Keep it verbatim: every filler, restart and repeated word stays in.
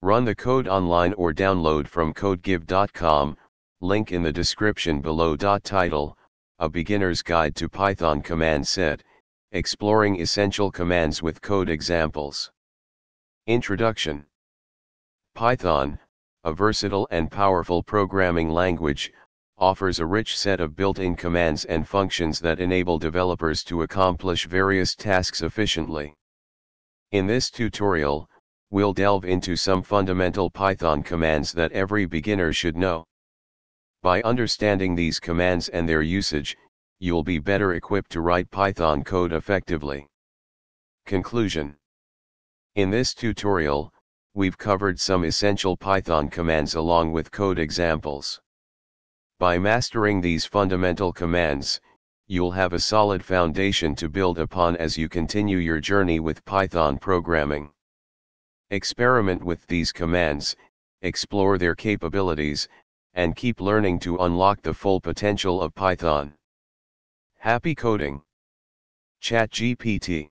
Run the code online or download from codegive dot com, link in the description below. Title: A Beginner's Guide to Python Command Set, Exploring Essential Commands with Code Examples. Introduction. Python, a versatile and powerful programming language, offers a rich set of built-in commands and functions that enable developers to accomplish various tasks efficiently. In this tutorial, we'll delve into some fundamental Python commands that every beginner should know. By understanding these commands and their usage, you'll be better equipped to write Python code effectively. Conclusion. In this tutorial, we've covered some essential Python commands along with code examples. By mastering these fundamental commands, you'll have a solid foundation to build upon as you continue your journey with Python programming. Experiment with these commands, explore their capabilities, and keep learning to unlock the full potential of Python. Happy coding! ChatGPT.